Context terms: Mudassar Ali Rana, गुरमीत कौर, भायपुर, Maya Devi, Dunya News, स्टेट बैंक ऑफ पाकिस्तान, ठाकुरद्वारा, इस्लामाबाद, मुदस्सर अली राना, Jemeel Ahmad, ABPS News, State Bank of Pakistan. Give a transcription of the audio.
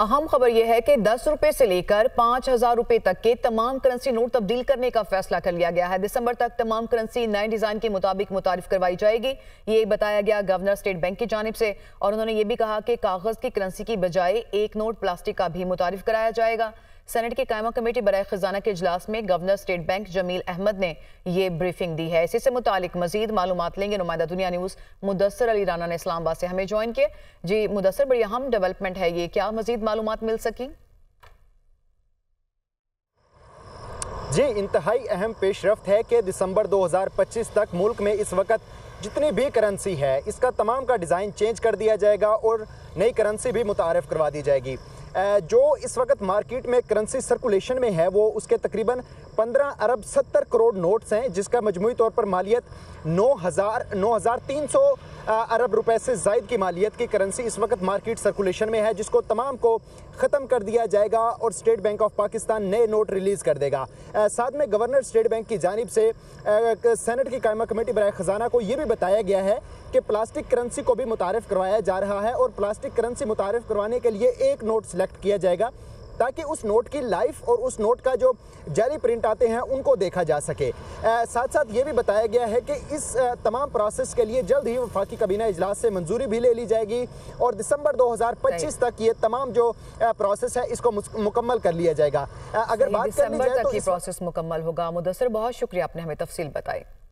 अहम खबर यह है कि 10 रुपये से लेकर 5000 रुपये तक के तमाम करेंसी नोट तब्दील करने का फैसला कर लिया गया है। दिसंबर तक तमाम करेंसी नए डिज़ाइन के मुताबिक मुतारिफ करवाई जाएगी, ये बताया गया गवर्नर स्टेट बैंक की जानिब से। और उन्होंने ये भी कहा कि कागज़ की करेंसी की बजाय एक नोट प्लास्टिक का भी मुतारिफ कराया जाएगा। सेनेट की कायमा कमेटी बराए खजाना के इजलास में governor state bank Jameel Ahmed ने ये ब्रीफिंग दी है। इसी से मुतालिक मजीद मालूमात लेंगे नुमाइंदा दुनिया न्यूज़ मुदस्सर अली राना ने इस्लामाबाद से हमें ज्वाइन किया। जी मुदस्सर, बड़ी अहम डेवलपमेंट है ये, क्या मजीद मालूमात मिल सकी? जी इंतहाई अहम पेशरफ्त है कि दिसंबर 2025 तक मुल्क में इस वक्त जितनी भी करेंसी है इसका तमाम का डिज़ाइन चेंज कर दिया जाएगा और नई करेंसी भी मुतारफ़ करवा दी जाएगी। जो इस वक्त मार्केट में करेंसी सर्कुलेशन में है वो उसके तकरीबन 15 अरब 70 करोड़ नोट्स हैं, जिसका मजमूई तौर पर मालियत 9,300 अरब रुपए से ज़ायद की मालियत की करेंसी इस वक्त मार्केट सर्कुलेशन में है, जिसको तमाम को ख़त्म कर दिया जाएगा और स्टेट बैंक ऑफ पाकिस्तान नए नोट रिलीज़ कर देगा। साथ में गवर्नर स्टेट बैंक की जानिब से सेनेट की कायमा कमेटी बराए ख़जाना को ये भी बताया गया है कि प्लास्टिक करेंसी को भी मुतारफ़ करवाया जा रहा है और प्लास्टिक करेंसी मुतारफ़ करवाने के लिए एक नोट सेलेक्ट किया जाएगा ताकि उस नोट की लाइफ और उस नोट का जो जाली प्रिंट आते हैं उनको देखा जा सके। साथ साथ ये भी बताया गया है कि इस तमाम प्रोसेस के लिए जल्द ही वफाकी कैबिनेट इजलास से मंजूरी भी ले ली जाएगी और दिसंबर 2025 तक ये तमाम जो प्रोसेस है इसको मुकम्मल कर लिया जाएगा। अगर बात करें तो प्रोसेस मुकम्मल होगा। मुदस्सर, बहुत शुक्रिया, आपने हमें तफसील बताई।